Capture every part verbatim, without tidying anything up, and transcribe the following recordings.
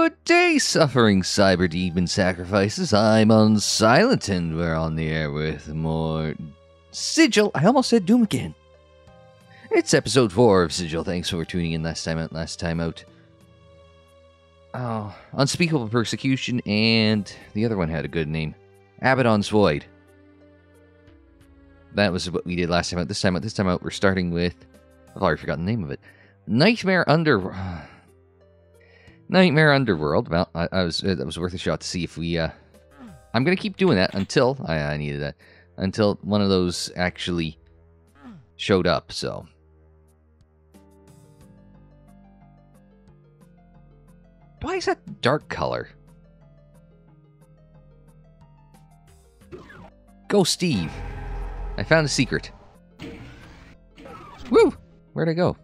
Good day, suffering cyber demon sacrifices. I'm Unsilent, and we're on the air with more Sigil. I almost said Doom again. It's episode four of Sigil. Thanks for tuning in last time out, last time out. Oh, Unspeakable Persecution, and the other one had a good name. Abaddon's Void. That was what we did last time out. This time out, this time out, we're starting with... I've already forgotten the name of it. Nightmare Underworld. Nightmare Underworld. Well, I, I was, that was worth a shot to see if we... Uh, I'm going to keep doing that until... I, I needed that. Until one of those actually showed up, so... Why is that dark color? Go, Steve. I found a secret. Woo! Where'd I go?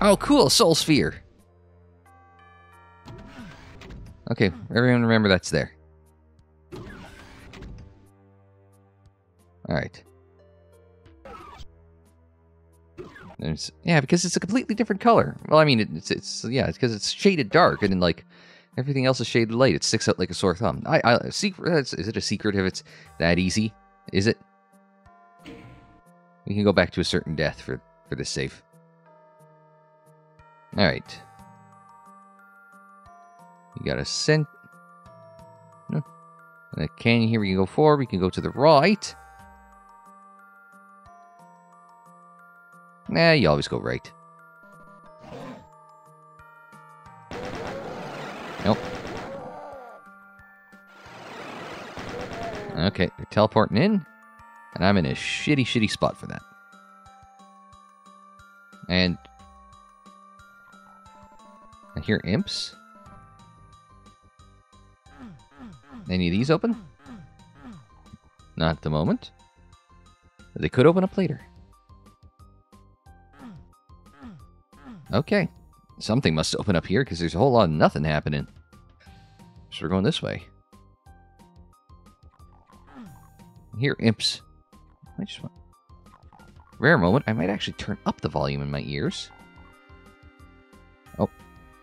Oh, cool! Soul Sphere! Okay, everyone remember that's there. Alright. There's, yeah, because it's a completely different color. Well, I mean, it, it's, it's, yeah, it's because it's shaded dark, and then, like, everything else is shaded light. It sticks out like a sore thumb. I, I, secret, is it a secret if it's that easy? Is it? We can go back to a certain death for, for this save. Alright. We got a scent. No. And a canyon here we can go forward, we can go to the right. Nah, you always go right. Nope. Okay, they're teleporting in, and I'm in a shitty, shitty spot for that. And... I hear imps. Any of these open? Not at the moment. They could open up later. Okay. Something must open up here, because there's a whole lot of nothing happening. So we're going this way. Here, imps. I just want... Rare moment, I might actually turn up the volume in my ears. Oh,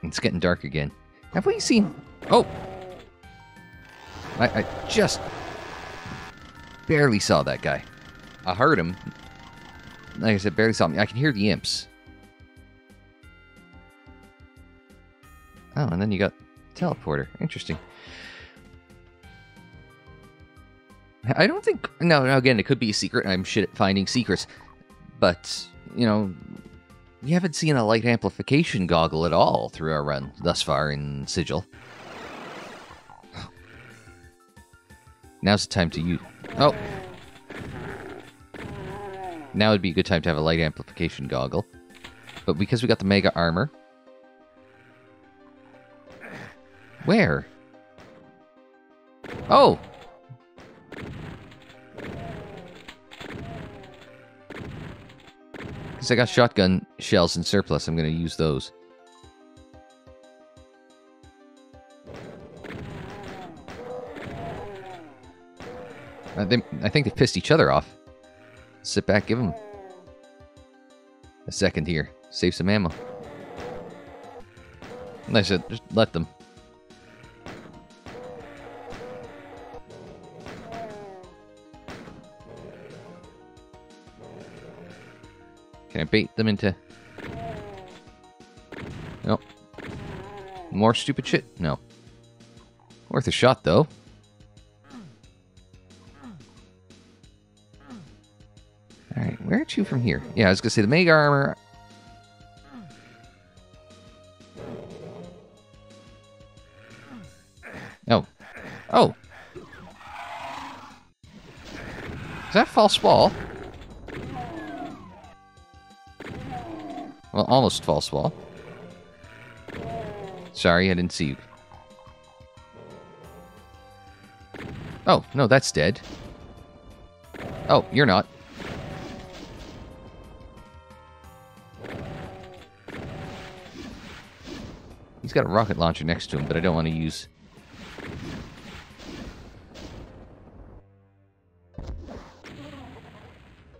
it's getting dark again. Have we seen... Oh! I, I just... barely saw that guy. I heard him. Like I said, barely saw him. I can hear the imps. Oh, and then you got teleporter. Interesting. I don't think... No, no, again, it could be a secret. I'm shit at finding secrets. But, you know, we haven't seen a light amplification goggle at all through our run thus far in Sigil. Now's the time to use... Oh! Now would be a good time to have a light amplification goggle. But because we got the Mega Armor... Where? Oh! Because I got shotgun shells in surplus, I'm going to use those. I, they, I think they've pissed each other off. Sit back, give them a second here. Save some ammo. Like I said, just let them. Can I bait them into... Nope. More stupid shit? No. Worth a shot, though. Alright, where are you from here? Yeah, I was gonna say the Mega Armor... Oh. Oh! Is that false wall? Well, almost false wall. Sorry, I didn't see you. Oh, no, that's dead. Oh, you're not. He's got a rocket launcher next to him, but I don't want to use...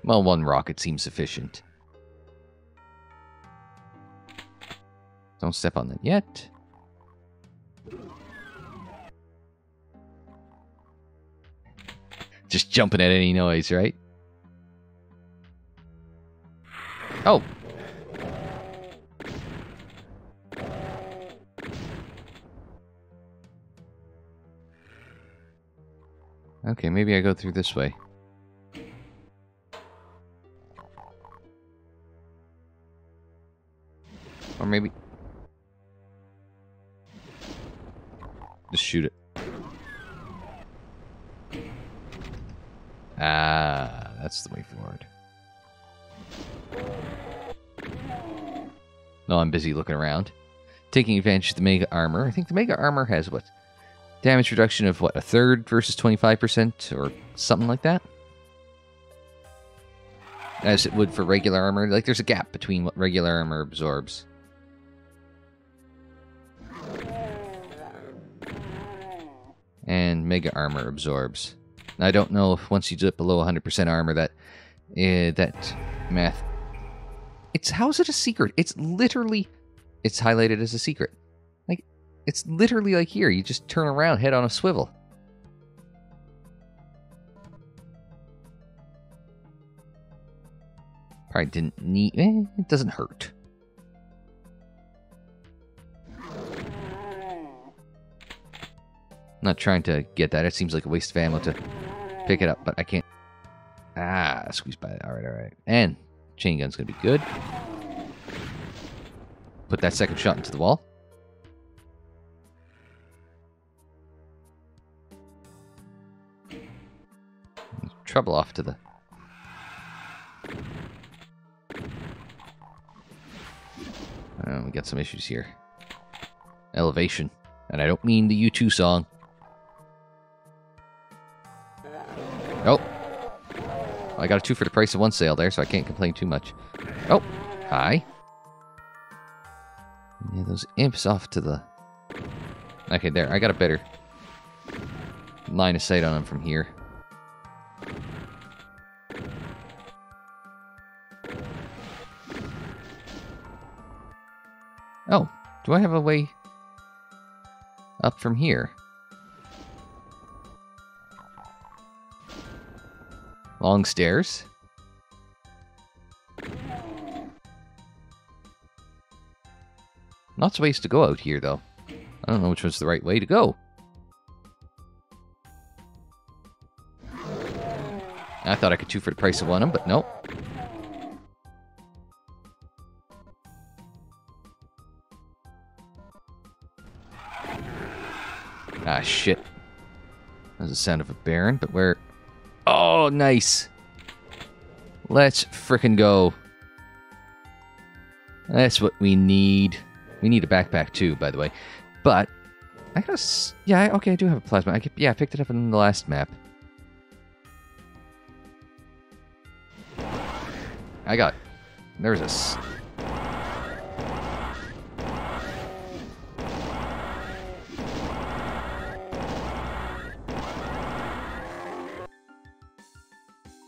Well, one rocket seems sufficient. Don't step on it yet. Just jumping at any noise, right? Oh! Okay, maybe I go through this way. Or maybe... just shoot it. Ah, that's the way forward. No, I'm busy looking around. Taking advantage of the Mega Armor. I think the Mega Armor has, what, damage reduction of, what, a third versus twenty-five percent or something like that? As it would for regular armor. Like, there's a gap between what regular armor absorbs. And Mega Armor absorbs. I don't know if once you dip below one hundred percent armor, that uh, that math... It's, how is it a secret? It's literally... It's highlighted as a secret. Like, it's literally like here. You just turn around, head on a swivel. Probably didn't need... Eh, it doesn't hurt. I'm not trying to get that. It seems like a waste of ammo to pick it up, but I can't... Ah, squeeze by that. All right, all right. And... chain gun's gonna be good. Put that second shot into the wall. Trouble off to the... Oh, we got some issues here. Elevation. And I don't mean the U two song. Oh! I got a two for the price of one sale there, so I can't complain too much. Oh, hi. Yeah, those imps off to the... Okay, there. I got a better line of sight on them from here. Oh, do I have a way up from here? Long stairs. Lots of ways to go out here, though. I don't know which one's the right way to go. I thought I could two for the price of one of them, but nope. Ah, shit. That was the sound of a Baron, but where... Oh, nice. Let's frickin' go. That's what we need. We need a backpack, too, by the way. But, I gotta... S yeah, okay, I do have a plasma. I could, yeah, I picked it up in the last map. I got... There's a... S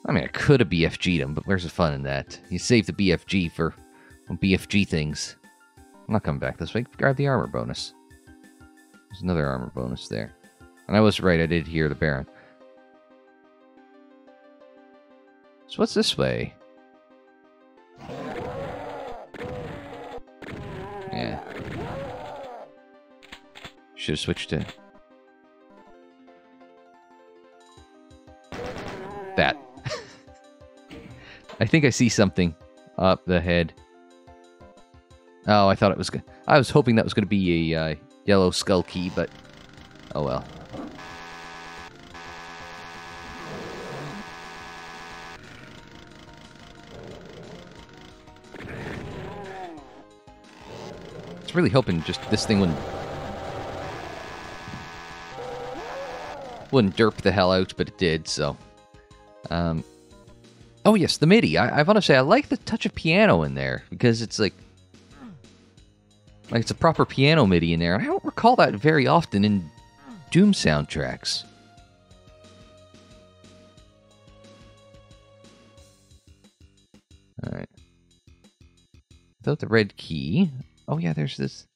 I mean, I could have B F G'd him, but where's the fun in that? You save the B F G for B F G things. I'm not coming back this way. Grab the armor bonus. There's another armor bonus there. And I was right, I did hear the Baron. So what's this way? Yeah. Should have switched to... that. I think I see something up the head. Oh, I thought it was good. I was hoping that was going to be a uh, yellow skull key, but oh well. I was really hoping just this thing wouldn't wouldn't derp the hell out, but it did. So, um. Oh, yes, the MIDI. I, I want to say I like the touch of piano in there, because it's like... Like, it's a proper piano MIDI in there. I don't recall that very often in Doom soundtracks. Alright. Without the red key, Oh yeah, there's this.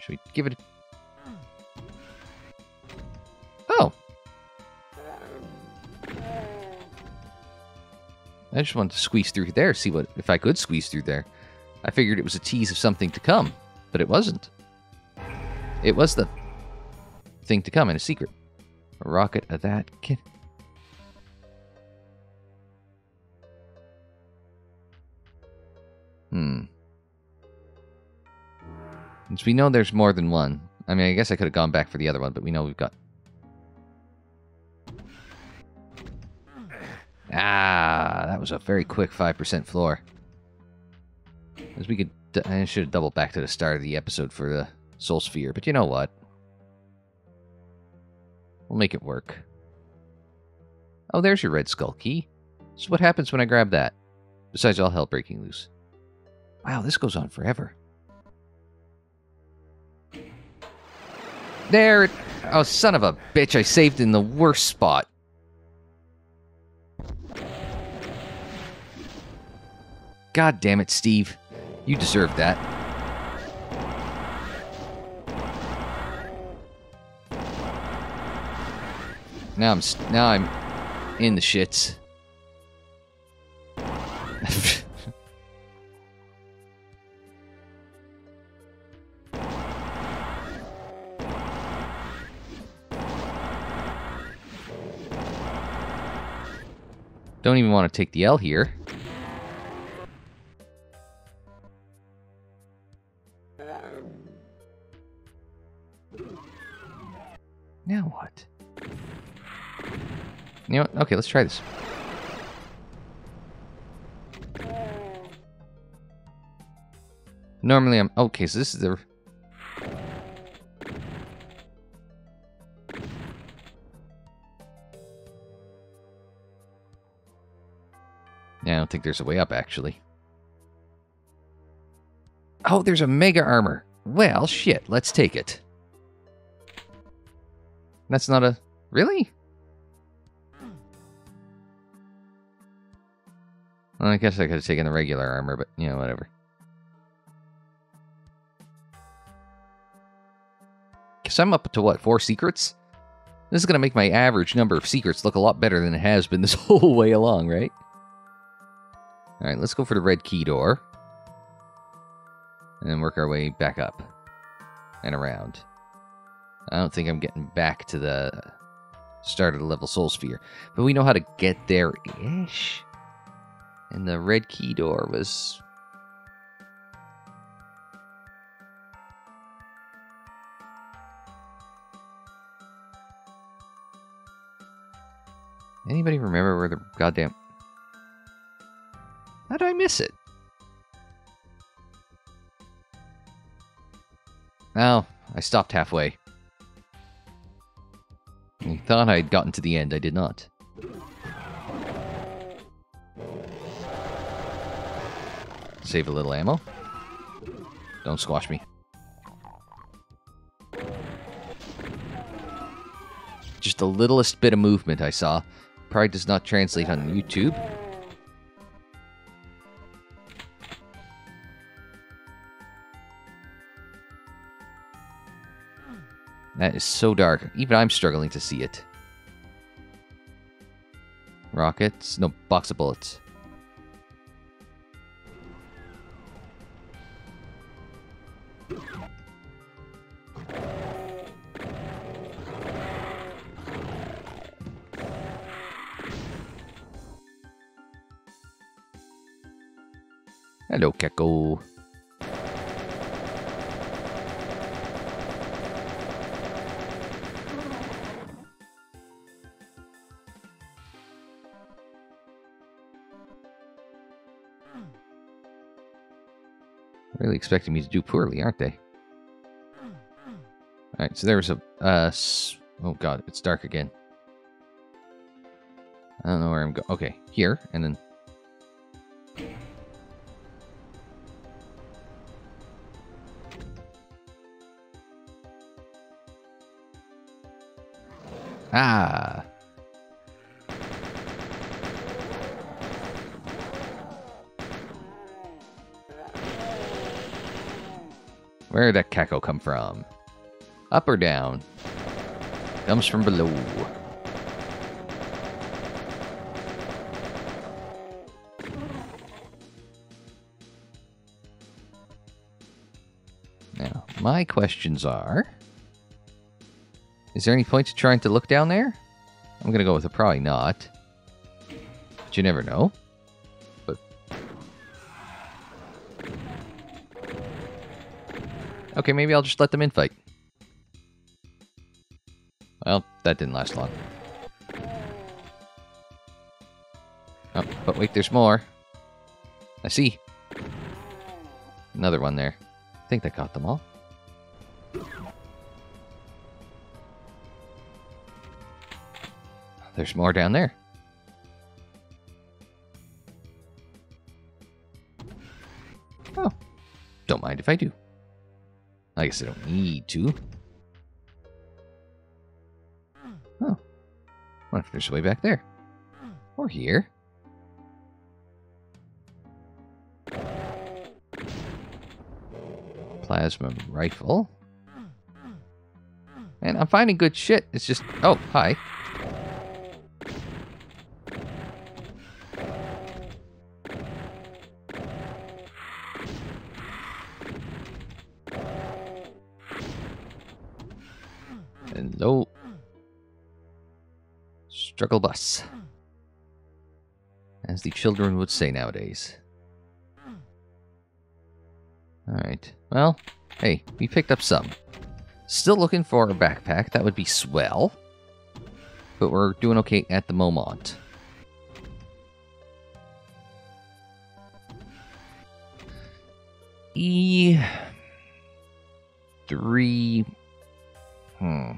Should we give it a... Oh! I just wanted to squeeze through there, see what if I could squeeze through there. I figured it was a tease of something to come, but it wasn't. It was the thing to come in a secret. A rocket of that kid. Hmm. Since we know there's more than one. I mean, I guess I could have gone back for the other one, but we know we've got... Ah, that was a very quick five percent floor. As we could... I should have doubled back to the start of the episode for the Soul Sphere, but you know what? We'll make it work. Oh, there's your Red Skull key. So what happens when I grab that? Besides all hell breaking loose. Wow, this goes on forever. There it... Oh, son of a bitch, I saved in the worst spot. God damn it, Steve. You deserved that. Now I'm now I'm in the shits. Don't even want to take the L here. Now what? You know what? Okay, let's try this. Normally I'm... Okay, so this is the... Yeah, I don't think there's a way up, actually. Oh, there's a Mega Armor. Well, shit, let's take it. That's not a... Really? Well, I guess I could have taken the regular armor, but, you know, whatever. Because I'm up to, what, four secrets? This is going to make my average number of secrets look a lot better than it has been this whole way along, right? All right, let's go for the red key door. And then work our way back up. And around. I don't think I'm getting back to the start of the level Soul Sphere. But we know how to get there-ish. And the red key door was... Anybody remember where the goddamn... How did I miss it? Oh, I stopped halfway. I thought I'd gotten to the end, I did not. Save a little ammo. Don't squash me. Just the littlest bit of movement I saw. Probably does not translate on YouTube. That is so dark. Even I'm struggling to see it. Rockets? No, box of bullets. Hello, Gecko. Really expecting me to do poorly, aren't they? Alright, so there was a... Uh, oh god, it's dark again. I don't know where I'm going. Okay, here, and then... Ah! Where did that cackle come from? Up or down? Comes from below. Now, my questions are... Is there any point to trying to look down there? I'm gonna go with a probably not. But you never know. But... Okay, maybe I'll just let them in fight. Well, that didn't last long. Oh, but wait, there's more. I see. Another one there. I think that caught them all. There's more down there. Oh. Don't mind if I do. I guess I don't need to. Oh. What if there's a way back there? Or here? Plasma rifle. Man, I'm finding good shit. It's just... Oh, hi. Hello. Struggle bus. As the children would say nowadays. Alright. Well, hey, we picked up some. Still looking for a backpack. That would be swell. But we're doing okay at the moment. E three... Hmm.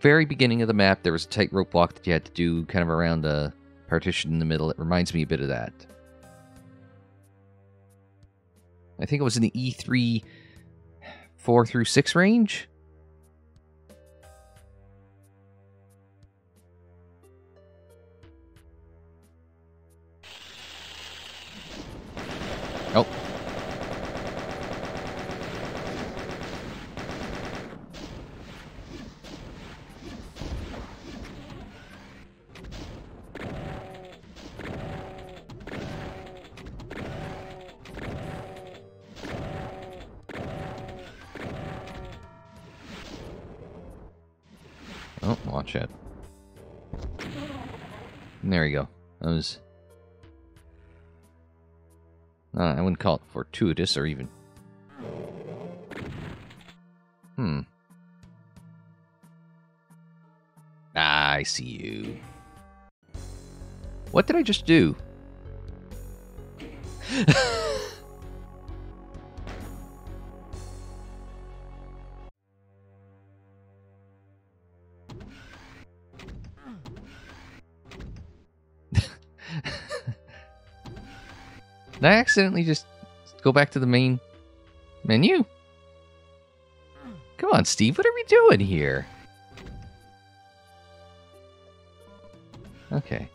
Very beginning of the map, there was a tightrope walk that you had to do kind of around a partition in the middle. It reminds me a bit of that. I think it was in the E three four through six range? Oh. Oh, watch it. There you go. That was... Uh, I wouldn't call it fortuitous or even... Hmm. Ah, I see you. What did I just do? Did I accidentally just go back to the main menu? Come on, Steve, what are we doing here? Okay.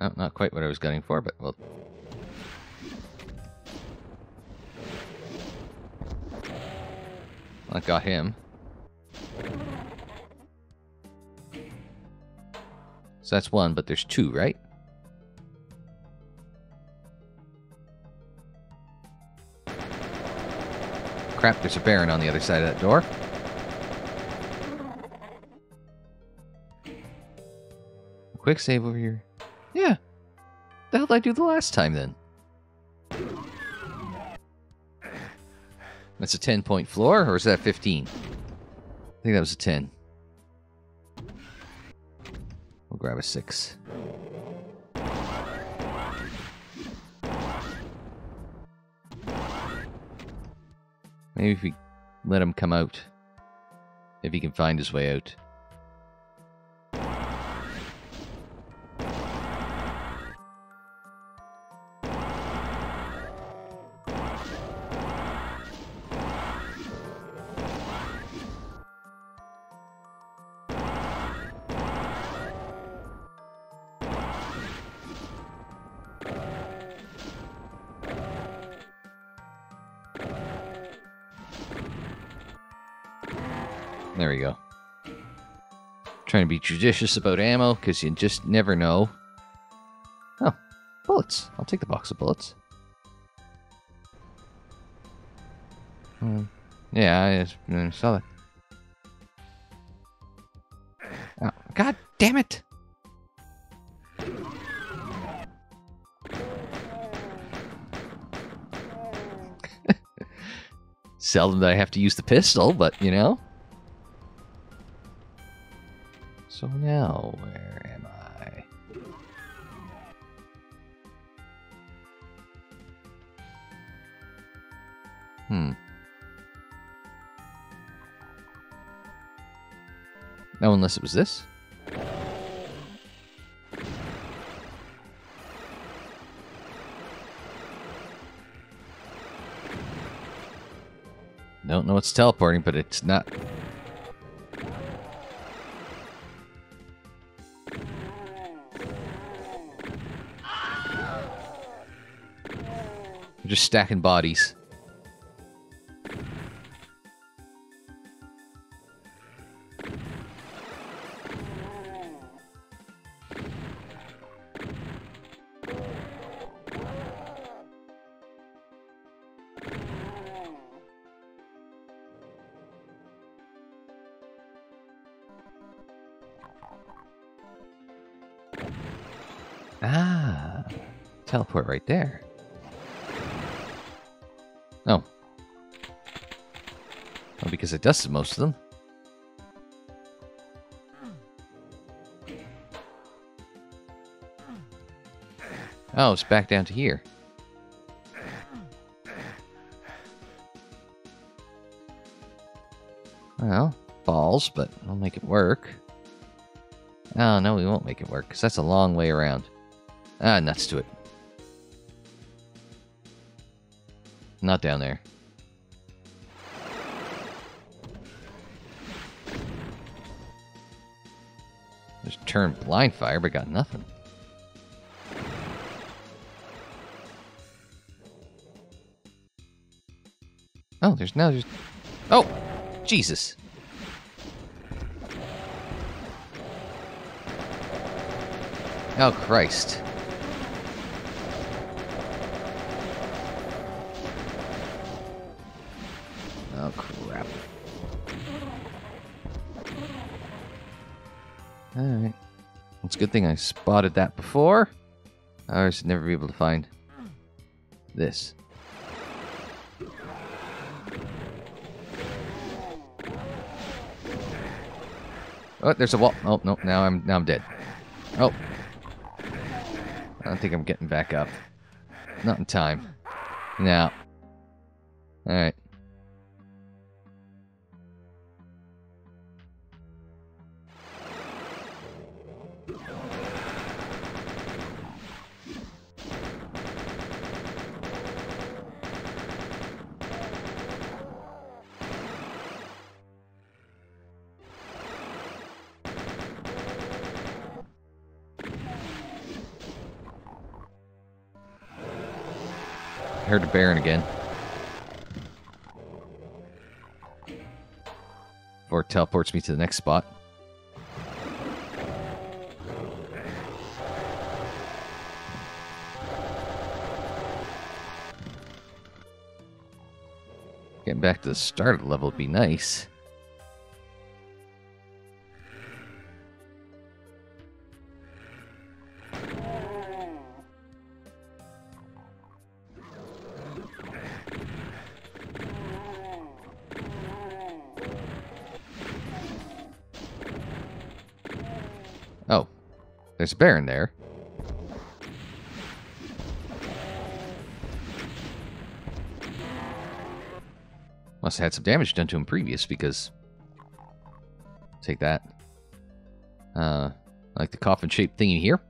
Oh, not quite what I was gunning for, but well... I got him. So that's one, but there's two, right? Crap, there's a Baron on the other side of that door. A quick save over here. Yeah. What the hell did I do the last time then? That's a ten-point floor, or is that fifteen? I think that was a ten. We'll grab a six. Maybe if we let him come out. If he can find his way out. There we go. Trying to be judicious about ammo, because you just never know. Oh, bullets. I'll take the box of bullets. Hmm. Yeah, I, I saw that. Oh, God damn it! Seldom that I have to use the pistol, but you know. So now, where am I? Hmm. No, unless it was this. Don't know what's teleporting, but it's not. We're just stacking bodies. Ah, teleport right there. Oh. Well, because I dusted most of them. Oh, it's back down to here. Well, balls, but I'll make it work. Oh, no, we won't make it work, because that's a long way around. Ah, nuts to it. Not down there. Just turned blind fire, but got nothing. Oh, there's now just... Oh! Jesus! Oh, Christ. Oh, crap. Alright. It's a good thing I spotted that before. I was never be able to find this. Oh, there's a wall. Oh, no, now I'm now I'm dead. Oh. I don't think I'm getting back up. Not in time. No. Alright. Heard a Baron again. Or teleports me to the next spot. Getting back to the start of the level would be nice. There's a Baron there. Must have had some damage done to him previous, because... Take that. Uh, like the coffin-shaped thingy here.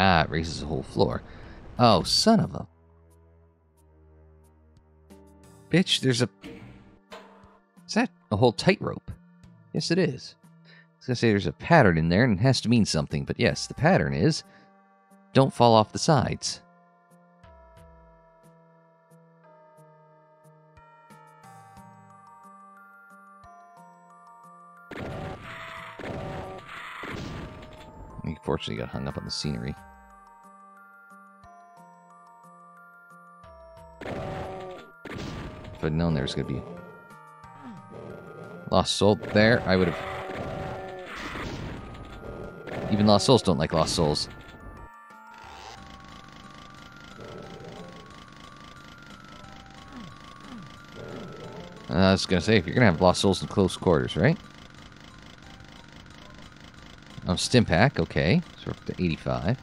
Ah, it raises the whole floor. Oh, son of a... Bitch, there's a... Is that a whole tightrope? Yes, it is. I was going to say there's a pattern in there, and it has to mean something, but yes, the pattern is don't fall off the sides. He fortunately got hung up on the scenery. If I'd known there was going to be Lost Soul there, I would have... Even Lost Souls don't like Lost Souls. I was going to say, if you're going to have Lost Souls in close quarters, right? Oh, Stimpak, okay. So we're up to eighty-five.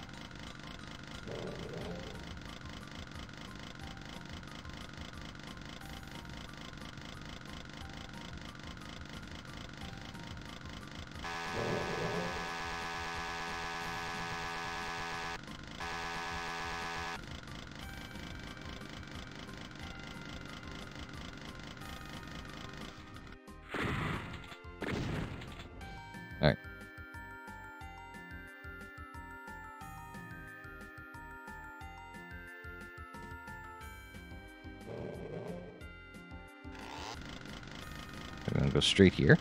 Straight here.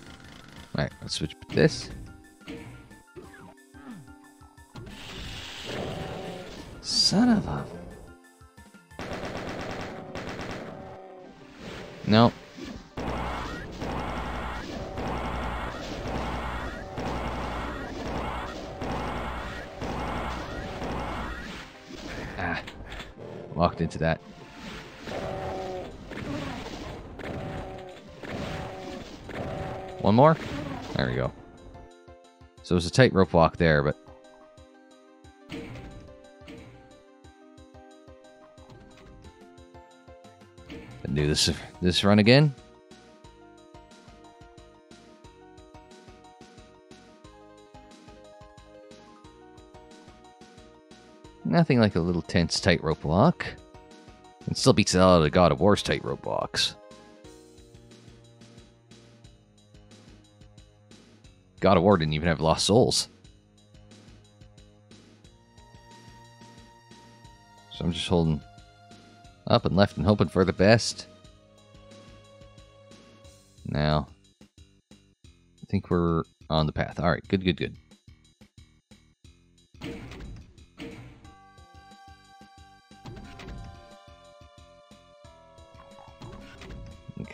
All right, let's switch with this. Son of a... No. Ah. Walked into that. One more. There we go. So it was a tightrope walk there, but... Do this this run again. Nothing like a little tense tightrope walk. It still beats it out of God of War's tightrope walks. God of War didn't even have Lost Souls. So I'm just holding up and left and hoping for the best. Now, I think we're on the path. All right, good, good, good.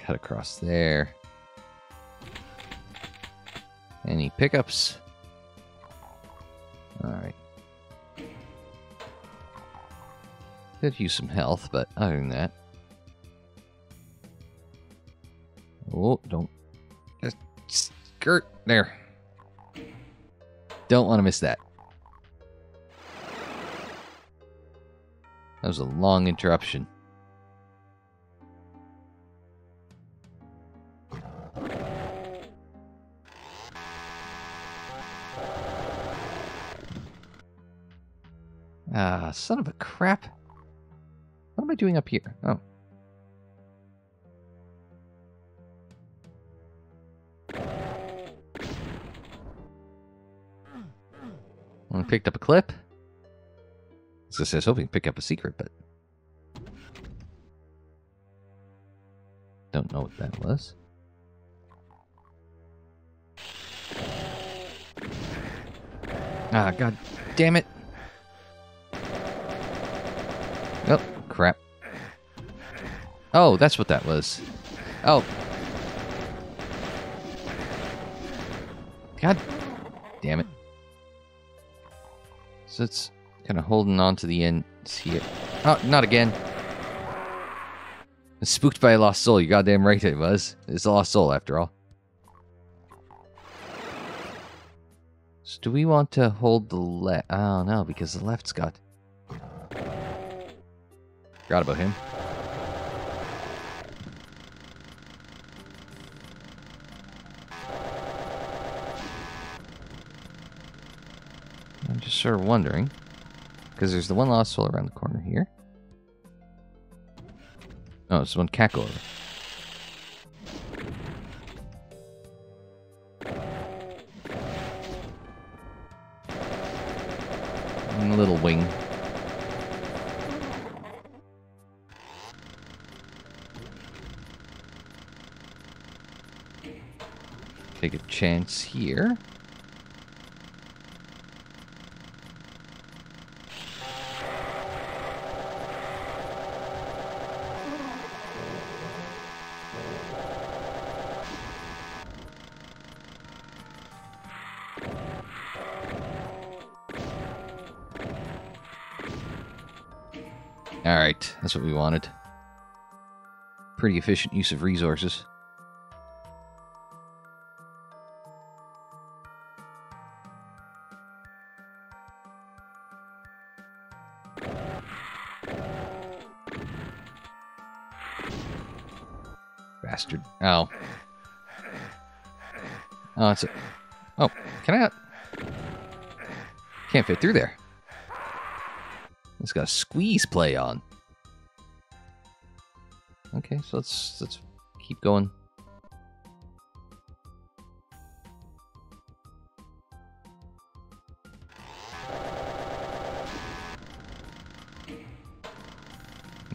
Cut across there. Any pickups? All right. Could use some health, but other than that. Oh, don't. Just skirt there. Don't want to miss that. That was a long interruption. Ah, son of a crap. What am I doing up here? Oh. I picked up a clip. I was hoping to pick up a secret, but... Don't know what that was. Ah, god damn it. Oh. Crap. Oh, that's what that was. Oh. God damn it. So it's kind of holding on to the end. See it. Oh, not again. I'm spooked by a lost soul. You're goddamn right it was. It's a lost soul after all. So do we want to hold the left? Oh, no, because the left's got... Forgot about him. just sort of wondering, because there's the one lost soul around the corner here. Oh, it's one cackle over. And a little wing. Take a chance here. Alright, that's what we wanted. Pretty efficient use of resources. Bastard. Ow. Oh, that's it. Oh, can I not? Can't fit through there. It's got a squeeze play on. Okay, so let's let's keep going.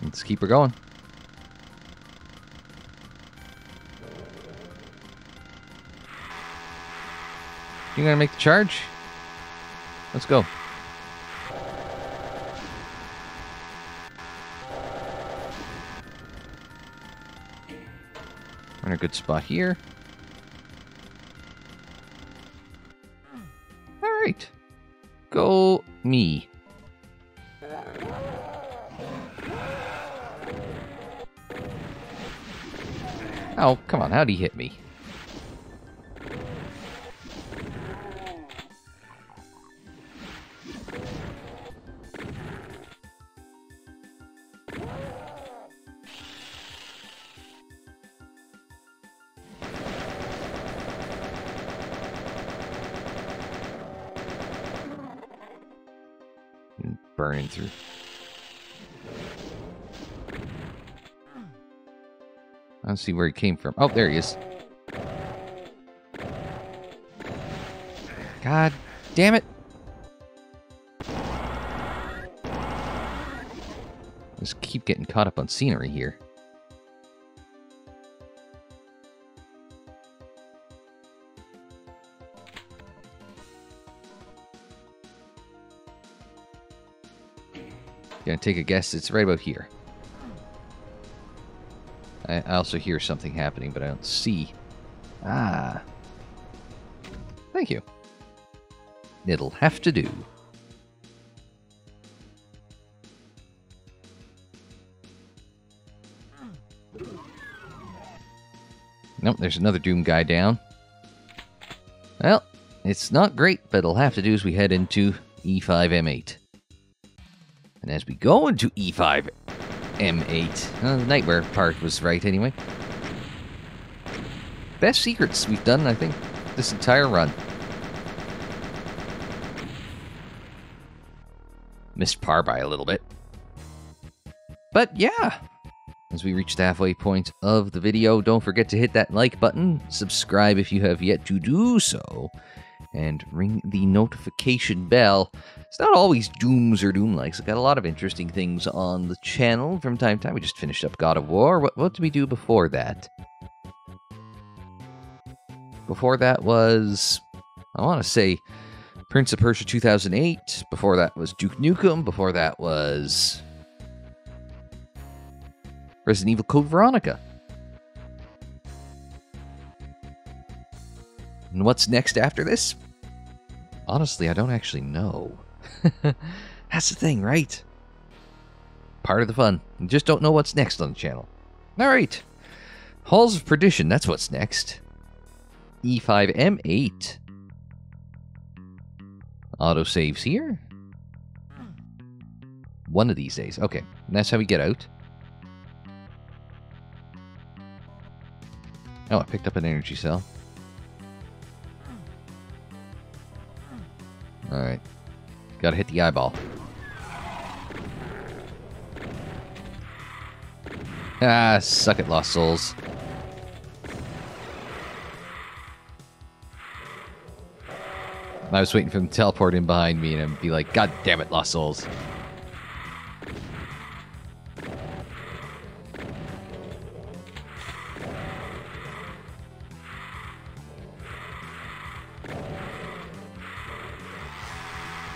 Let's keep her going. You gonna make the charge? Let's go. In a good spot here. All right, go me. Oh, come on, how'd he hit me? Burning through. I don't see where he came from. Oh, there he is. God damn it. Just keep getting caught up on scenery here. Gonna take a guess, it's right about here. I also hear something happening, but I don't see. Ah. Thank you. It'll have to do. Nope, there's another Doom guy down. Well, it's not great, but it'll have to do as we head into E five M eight. And as we go into E five M eight, uh, the Nightmare part was right anyway. Best secrets we've done, I think, this entire run. Missed par by a little bit. But yeah, as we reach the halfway point of the video, don't forget to hit that like button, subscribe if you have yet to do so, and ring the notification bell. It's not always Dooms or Doom-likes. I've got a lot of interesting things on the channel from time to time. We just finished up God of War. What, what did we do before that? Before that was, I want to say, Prince of Persia two thousand eight. Before that was Duke Nukem. Before that was Resident Evil Code Veronica. And what's next after this? Honestly, I don't actually know. That's the thing, right? Part of the fun. You just don't know what's next on the channel. Alright. Halls of Perdition, that's what's next. E five M eight. Autosaves here. One of these days. Okay, and that's how we get out. Oh, I picked up an energy cell. Alright. Gotta hit the eyeball. Ah, suck it, Lost Souls. I was waiting for them to teleport in behind me and be like, God damn it, Lost Souls.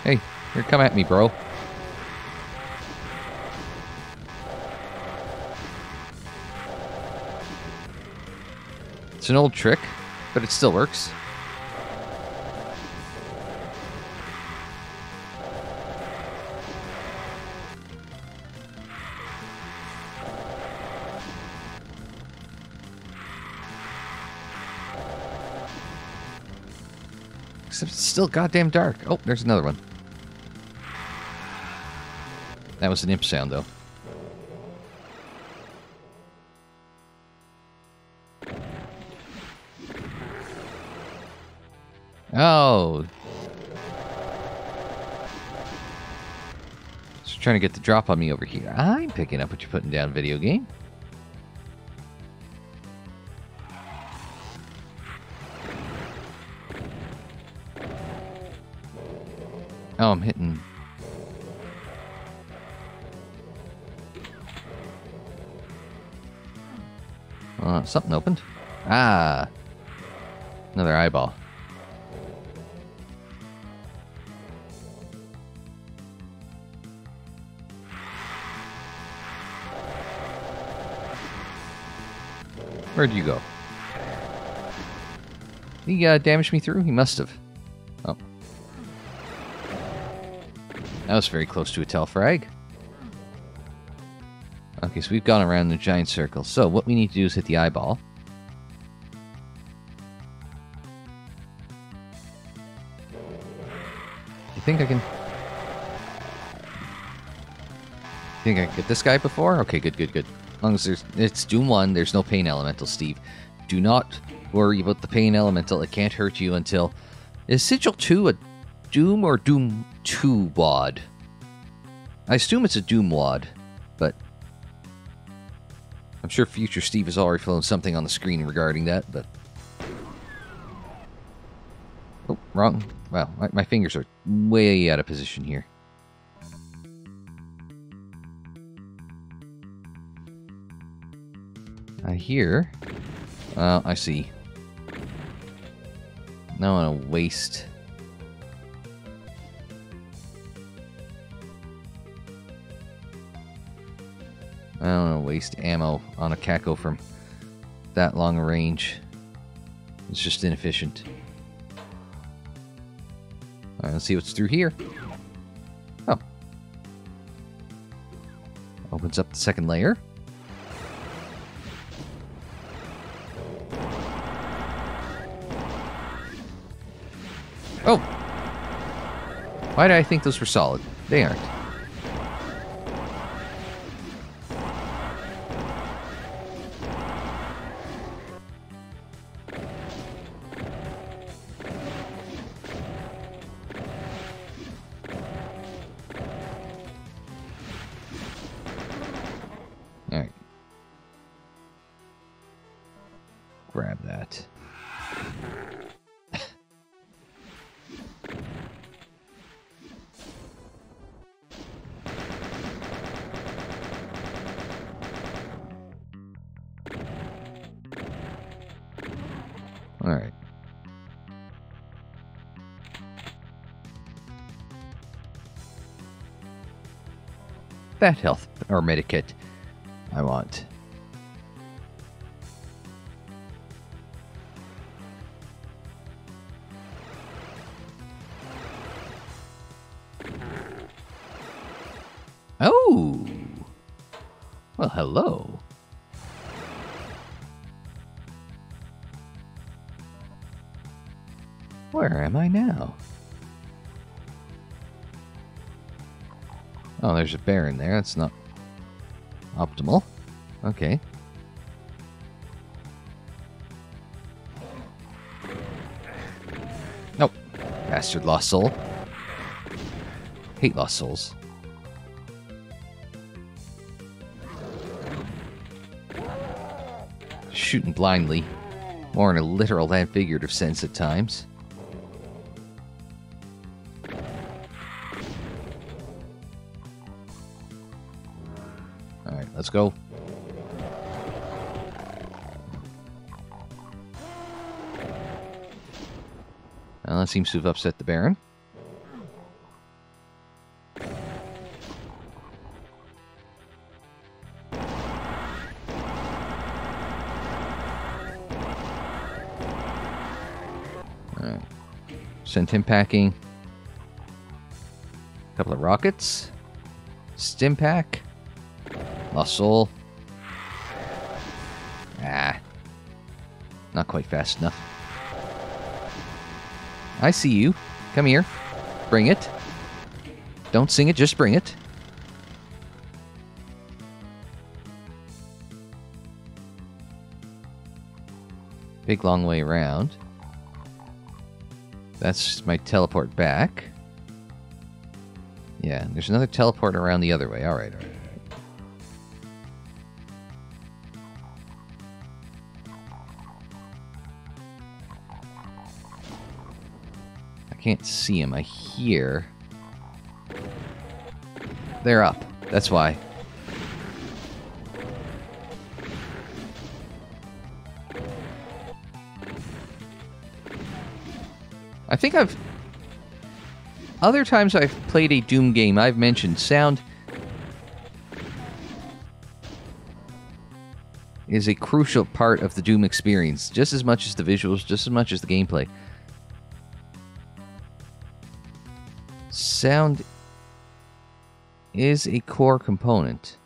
Hey, here, come at me, bro. It's an old trick, but it still works. Except it's still goddamn dark. Oh, there's another one. That was an imp sound, though. Oh. Just trying to get the drop on me over here. I'm picking up what you're putting down, video game. Oh, I'm hitting... Uh, something opened. Ah. Another eyeball. Where'd you go? He uh, damaged me through? He must have. Oh. That was very close to a telfrag. Okay, so we've gone around the giant circle. So what we need to do is hit the eyeball. You think I can... You think I can get this guy before? Okay, good, good, good. As long as there's, it's Doom one, there's no Pain Elemental, Steve. Do not worry about the Pain Elemental. It can't hurt you until... Is Sigil two a Doom or Doom two W A D? I assume it's a Doom W A D, but... I'm sure future Steve has already flown something on the screen regarding that, but... Oh, wrong. Wow, my, my fingers are way out of position here. I hear... Uh, I see. Now I want to waste... I don't want to waste ammo on a Kako from that long a range. It's just inefficient. Alright, let's see what's through here. Oh. Opens up the second layer. Oh! Why did I think those were solid? They aren't. Alright. Grab that. Alright. That health or medikit I want. Oh! Well, hello. Where am I now? Oh, there's a bear in there. That's not... optimal. Okay. Nope. Bastard Lost Soul. hate lost souls. Shooting blindly, more in a literal than figurative sense at times. Alright, let's go. Well, that seems to have upset the Baron. Sent him packing. A couple of rockets. Stim pack. Lost soul. Ah. Not quite fast enough. I see you. Come here. Bring it. Don't sing it, just bring it. Big long way around. That's my teleport back. Yeah, there's another teleport around the other way. All right, all right. I can't see him. I hear. They're up. That's why. I think I've... Other times I've played a Doom game, I've mentioned sound is a crucial part of the Doom experience, just as much as the visuals, just as much as the gameplay. Sound is a core component.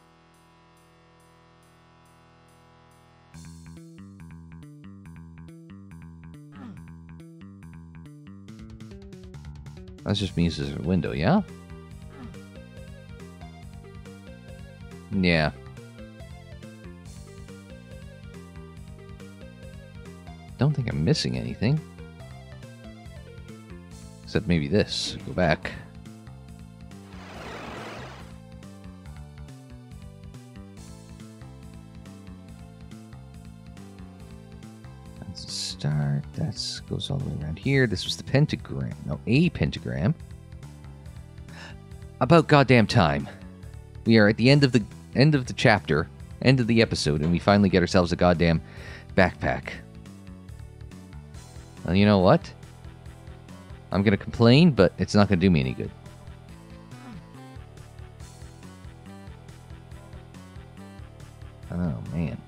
That just means there's a window, yeah? Yeah. Don't think I'm missing anything. Except maybe this. Go back. Start. That goes all the way around here. This was the pentagram. No, a pentagram. About goddamn time. We are at the end of the end of the chapter, end of the episode, and we finally get ourselves a goddamn backpack. Well, you know what? I'm gonna complain, but it's not gonna do me any good. Oh man.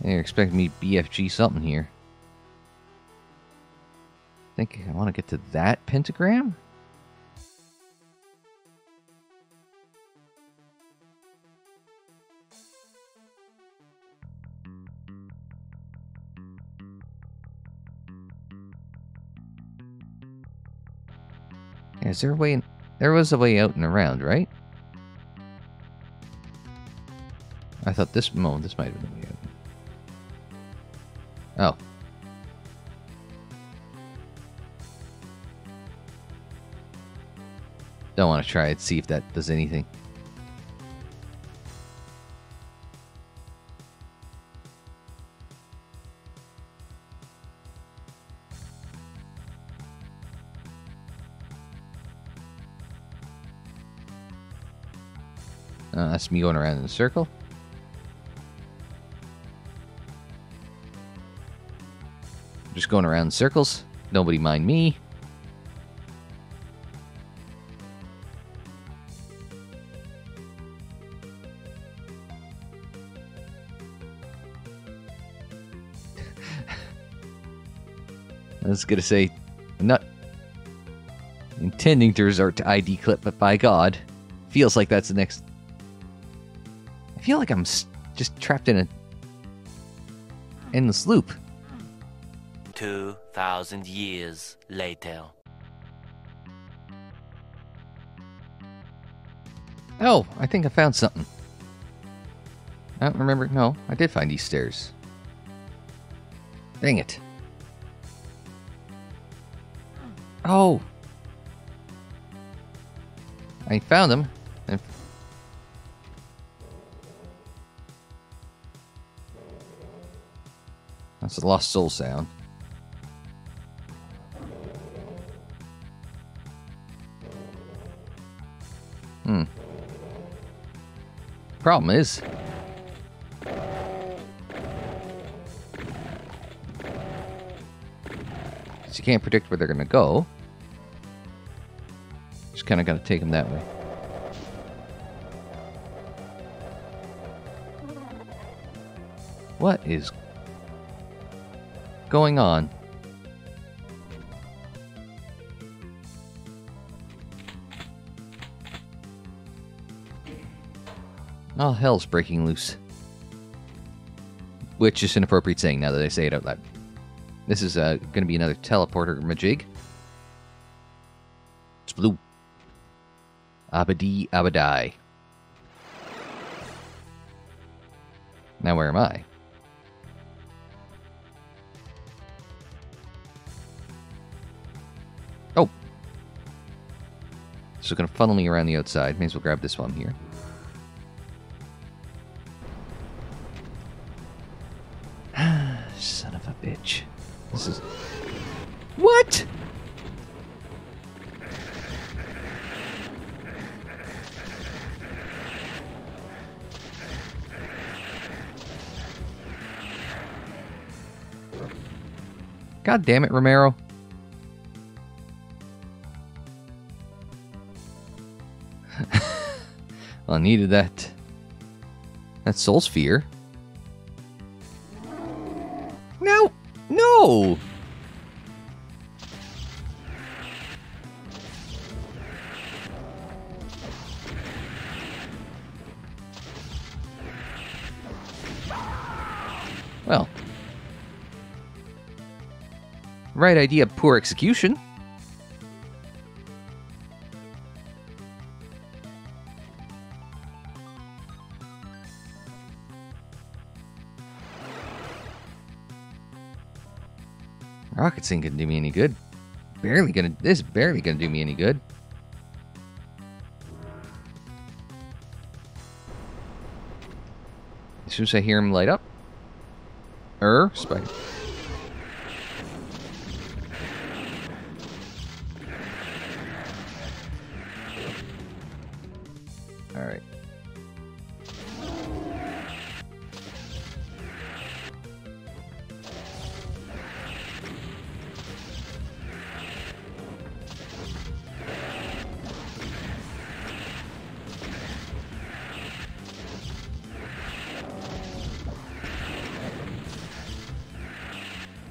They're expecting me B F G something here. I think I want to get to that pentagram? Yeah, is there a way in? There was a way out and around, right? I thought this moment, this might have been a way out. Oh. Don't want to try it, see if that does anything. Uh, that's me going around in a circle. Just going around in circles. Nobody mind me. I was gonna say, I'm not intending to resort to I D clip, but by God, feels like that's the next. I feel like I'm just trapped in an endless loop. Two thousand years later. Oh, I think I found something. I don't remember. No, I did find these stairs. Dang it. Oh. I found him. And that's the lost soul sound. Hmm. Problem is, you can't predict where they're going to go. Just kind of got to take them that way. What is going on? Oh, hell's breaking loose. Which is an inappropriate saying now that I say it out loud. This is uh, going to be another teleporter majig. It's blue. Abadi Abadai. Now where am I? Oh. This is going to funnel me around the outside. May as well grab this one here. Son of a bitch. This is... What? God damn it, Romero. I needed that. That Soul Sphere. No! No! Well. Right idea, poor execution. Rocket Sync couldn't do me any good. Barely gonna. This is barely gonna do me any good. As soon as I hear him light up. Er, spider. All right.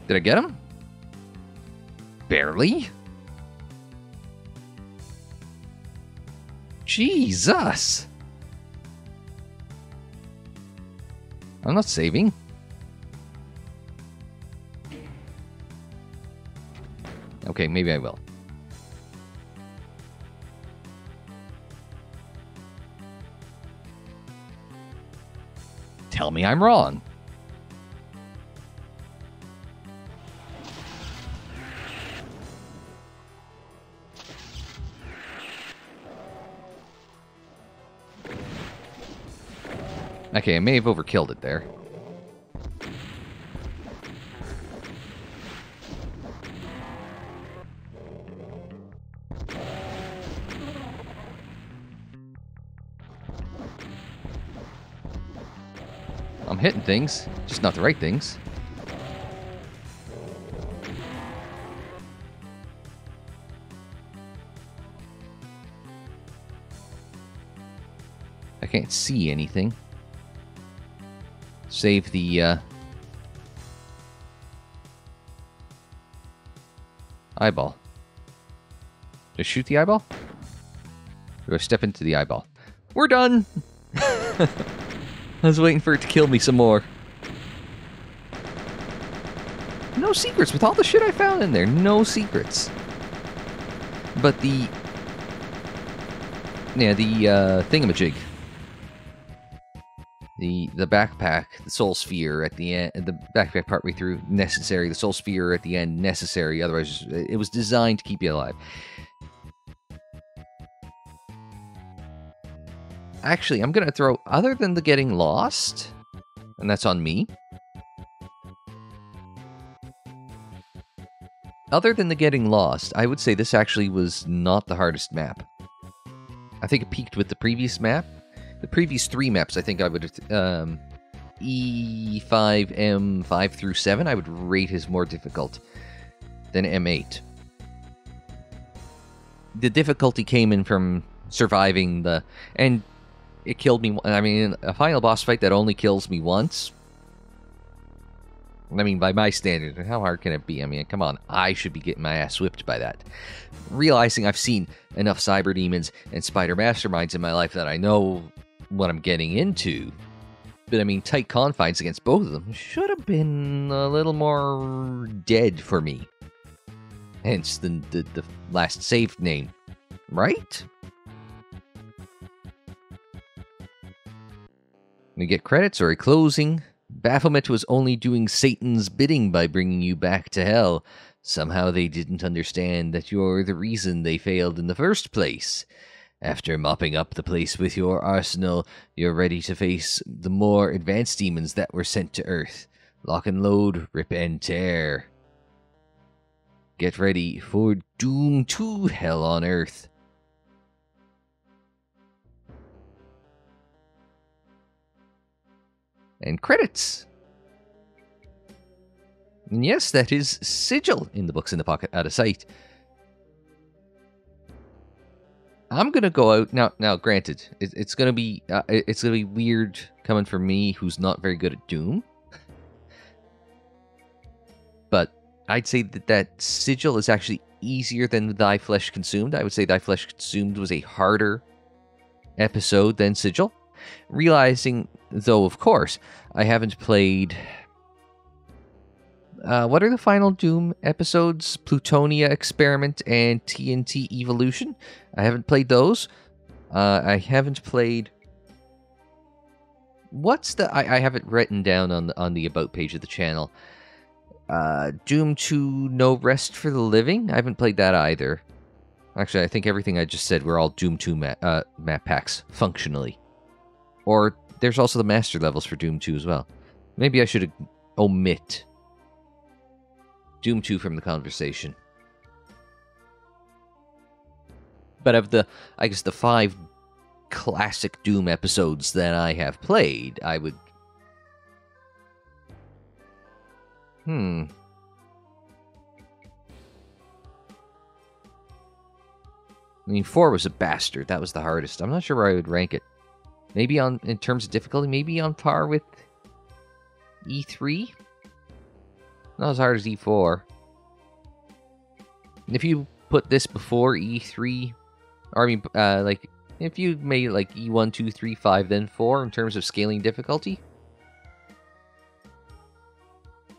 Did I get him? Barely. Jesus. I'm not saving. Okay, maybe I will. Tell me I'm wrong. Okay, I may have overkilled it there. I'm hitting things, just not the right things. I can't see anything. Save the uh, eyeball. Just shoot the eyeball? Or do I step into the eyeball? We're done! I was waiting for it to kill me some more. No secrets with all the shit I found in there. No secrets. But the... Yeah, the uh, thingamajig. The, the backpack, the Soul Sphere at the end, the backpack partway through, necessary. The Soul Sphere at the end, necessary. Otherwise, it was designed to keep you alive. Actually, I'm going to throw, other than the getting lost, and that's on me. Other than the getting lost, I would say this actually was not the hardest map. I think it peaked with the previous map. The previous three maps, I think I would... Um, E five M five through seven, I would rate as more difficult than M eight. The difficulty came in from surviving the... And it killed me... I mean, a final boss fight that only kills me once. I mean, by my standards, how hard can it be? I mean, come on, I should be getting my ass whipped by that. Realizing I've seen enough cyber demons and spider masterminds in my life that I know what I'm getting into. But, I mean, tight confines against both of them should have been a little more dead for me. Hence the, the, the last saved name, right? We get credits or a closing. Baphomet was only doing Satan's bidding by bringing you back to hell. Somehow they didn't understand that you're the reason they failed in the first place. After mopping up the place with your arsenal, you're ready to face the more advanced demons that were sent to Earth. Lock and load, rip and tear. Get ready for Doom two Hell on Earth. And credits! And yes, that is Sigil in the books in the pocket, out of sight. I'm gonna go out now. Now, granted, it, it's gonna be uh, it's gonna be weird coming from me, who's not very good at Doom. But I'd say that that Sigil is actually easier than Thy Flesh Consumed. I would say Thy Flesh Consumed was a harder episode than Sigil. Realizing, though, of course, I haven't played. Uh, what are the final Doom episodes? Plutonia Experiment and T N T Evolution. I haven't played those. Uh, I haven't played... What's the... I, I have it written down on the, on the About page of the channel. Uh, Doom two, No Rest for the Living. I haven't played that either. Actually, I think everything I just said were all Doom two ma uh, map packs, functionally. Or there's also the Master Levels for Doom two as well. Maybe I should omit... Doom two from the conversation. But of the, I guess, the five classic Doom episodes that I have played, I would... Hmm. I mean, four was a bastard. That was the hardest. I'm not sure where I would rank it. Maybe on, in terms of difficulty, maybe on par with E three? Not as hard as E four. If you put this before E three, or I mean, uh, like, if you made like E one, two, three, five, then four in terms of scaling difficulty,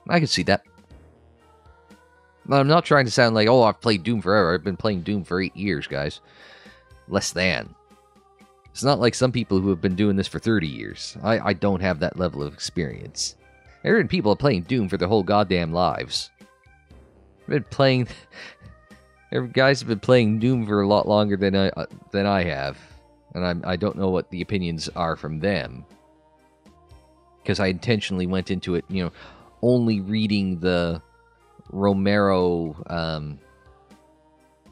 I could see that. But I'm not trying to sound like, oh, I've played Doom forever. I've been playing Doom for eight years, guys. Less than. It's not like some people who have been doing this for thirty years. I, I don't have that level of experience. There have been people playing Doom for their whole goddamn lives. I've been playing... Guys have been playing Doom for a lot longer than I uh, than I have. And I'm, I don't know what the opinions are from them. Because I intentionally went into it, you know, only reading the Romero... Um,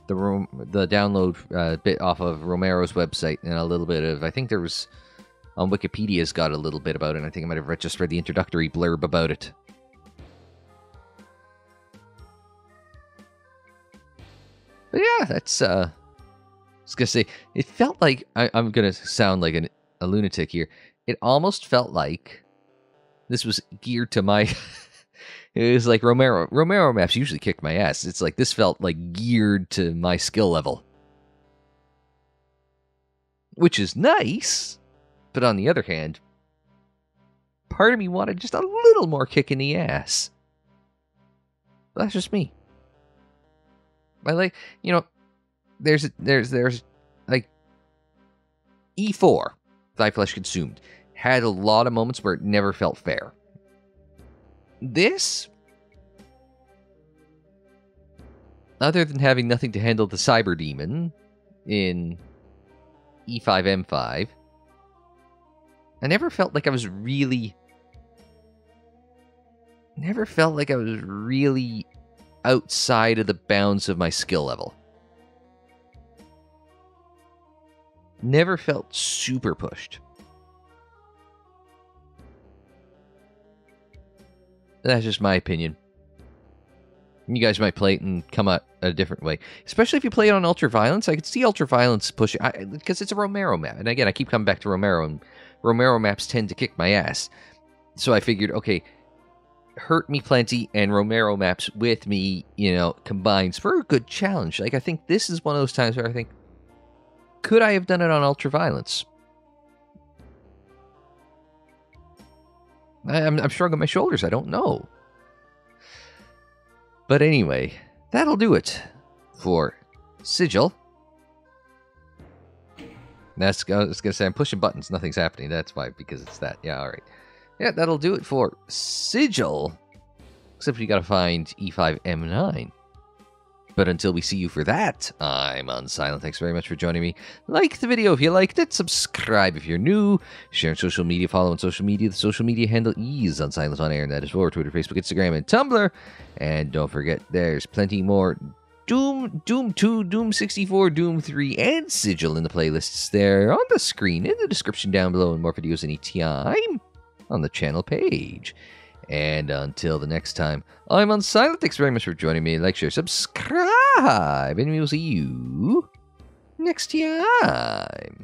the, Rom the download uh, bit off of Romero's website and a little bit of... I think there was... On Wikipedia's got a little bit about it, and I think I might have just read the introductory blurb about it. But yeah, that's, uh... I was gonna say, it felt like... I, I'm gonna sound like an, a lunatic here. It almost felt like... This was geared to my... It was like Romero. Romero maps usually kicked my ass. It's like, this felt like geared to my skill level. Which is nice... But on the other hand, part of me wanted just a little more kick in the ass. But that's just me. I like, you know, there's, there's, there's, like, E four, Thy Flesh Consumed, had a lot of moments where it never felt fair. This, other than having nothing to handle the cyber demon in E five M five, I never felt like I was really... Never felt like I was really outside of the bounds of my skill level. Never felt super pushed. That's just my opinion. You guys might play it and come out a different way. Especially if you play it on Ultraviolence. I could see Ultraviolence pushing, because it's a Romero map. And again, I keep coming back to Romero, and Romero maps tend to kick my ass. So I figured, okay, Hurt Me Plenty and Romero maps with me, you know, combines for a good challenge. Like, I think this is one of those times where I think, could I have done it on Ultraviolence? I'm, I'm shrugging my shoulders. I don't know. But anyway, that'll do it for Sigil. That's, I was going to say, I'm pushing buttons. Nothing's happening. That's why, because it's that. Yeah, all right. Yeah, that'll do it for Sigil. Except we got to find E five M nine. But until we see you for that, I'm Unsilent. Thanks very much for joining me. Like the video if you liked it. Subscribe if you're new. Share on social media. Follow on social media. The social media handle is UnsilentOnAir. And that is for Twitter, Facebook, Instagram, and Tumblr. And don't forget, there's plenty more Doom, Doom two, Doom sixty-four, Doom three, and Sigil in the playlists there on the screen, in the description down below, and more videos any time on the channel page. And until the next time, I'm Unsilent. Thanks very much for joining me. Like, share, subscribe, and we will see you next time.